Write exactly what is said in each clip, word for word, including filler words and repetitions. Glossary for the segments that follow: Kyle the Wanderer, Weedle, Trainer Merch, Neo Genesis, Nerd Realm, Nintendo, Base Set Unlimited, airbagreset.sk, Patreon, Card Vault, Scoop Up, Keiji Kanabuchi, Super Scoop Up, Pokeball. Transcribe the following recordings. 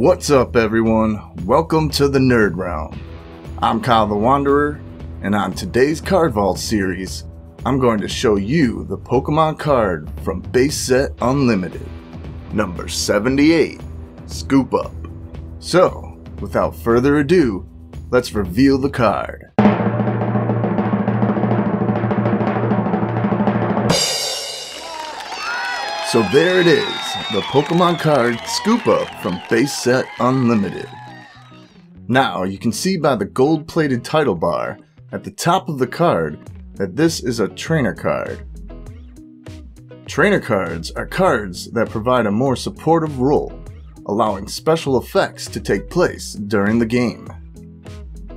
What's up, everyone? Welcome to the Nerd Realm. I'm Kyle the Wanderer, and on today's Card Vault series, I'm going to show you the Pokemon card from Base Set Unlimited, number seventy-eight, Scoop Up. So, without further ado, let's reveal the card. So there it is, the Pokemon card Scoop Up from Base Set Unlimited. Now, you can see by the gold-plated title bar at the top of the card that this is a trainer card. Trainer cards are cards that provide a more supportive role, allowing special effects to take place during the game.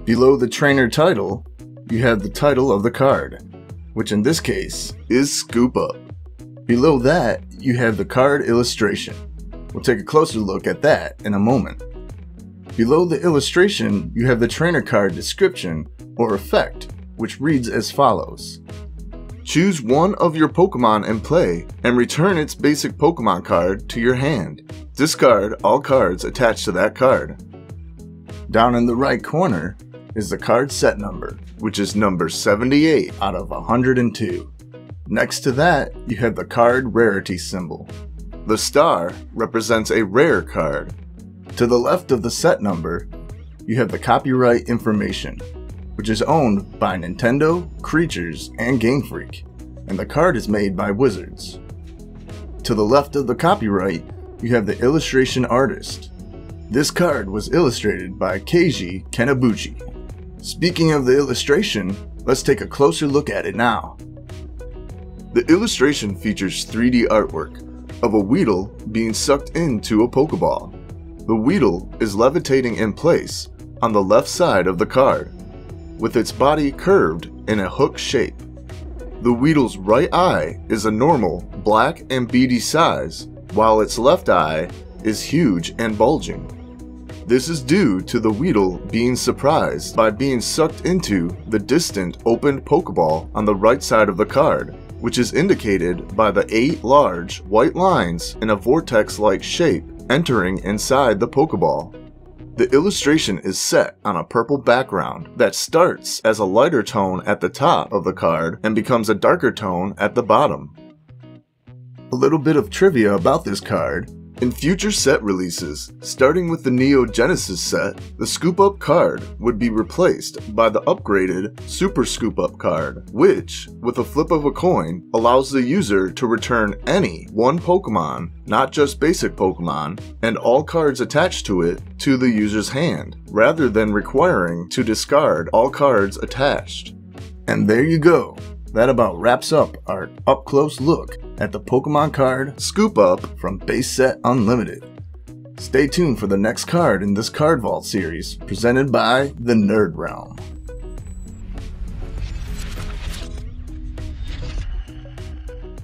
Below the trainer title, you have the title of the card, which in this case is Scoop Up. Below that, you have the card illustration. We'll take a closer look at that in a moment. Below the illustration, you have the trainer card description or effect, which reads as follows. Choose one of your Pokemon in play and return its basic Pokemon card to your hand. Discard all cards attached to that card. Down in the right corner is the card set number, which is number seventy-eight out of one hundred two. Next to that, you have the card rarity symbol. The star represents a rare card. To the left of the set number, you have the copyright information, which is owned by Nintendo, Creatures, and Game Freak, and the card is made by Wizards. To the left of the copyright, you have the illustration artist. This card was illustrated by Keiji Kanabuchi. Speaking of the illustration, let's take a closer look at it now. The illustration features three D artwork of a Weedle being sucked into a Pokeball. The Weedle is levitating in place on the left side of the card, with its body curved in a hook shape. The Weedle's right eye is a normal black and beady size, while its left eye is huge and bulging. This is due to the Weedle being surprised by being sucked into the distant opened Pokeball on the right side of the card, which is indicated by the eight large white lines in a vortex-like shape entering inside the Pokeball. The illustration is set on a purple background that starts as a lighter tone at the top of the card and becomes a darker tone at the bottom. A little bit of trivia about this card. In future set releases, starting with the Neo Genesis set, the Scoop Up card would be replaced by the upgraded Super Scoop Up card, which, with a flip of a coin, allows the user to return any one Pokemon, not just basic Pokemon, and all cards attached to it to the user's hand, rather than requiring to discard all cards attached. And there you go. That about wraps up our up-close look at the Pokemon card Scoop Up from Base Set Unlimited. Stay tuned for the next card in this Card Vault series presented by the Nerd Realm.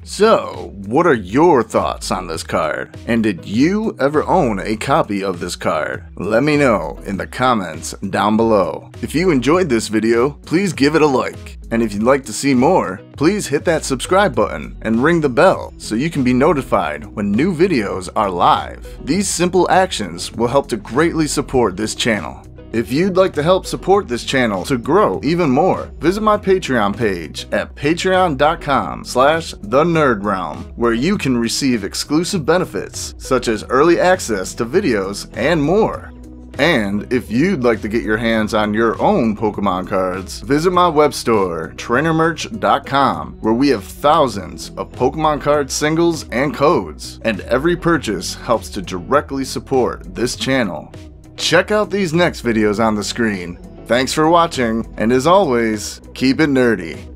So, what are your thoughts on this card? And did you ever own a copy of this card? Let me know in the comments down below. If you enjoyed this video, please give it a like. And if you'd like to see more, please hit that subscribe button and ring the bell so you can be notified when new videos are live. These simple actions will help to greatly support this channel. If you'd like to help support this channel to grow even more, visit my Patreon page at patreon.com slash the Nerd Realm, where you can receive exclusive benefits such as early access to videos and more. And if you'd like to get your hands on your own Pokemon cards, visit my web store, trainer merch dot com, where we have thousands of Pokemon card singles and codes, and every purchase helps to directly support this channel. Check out these next videos on the screen. Thanks for watching, and as always, keep it nerdy.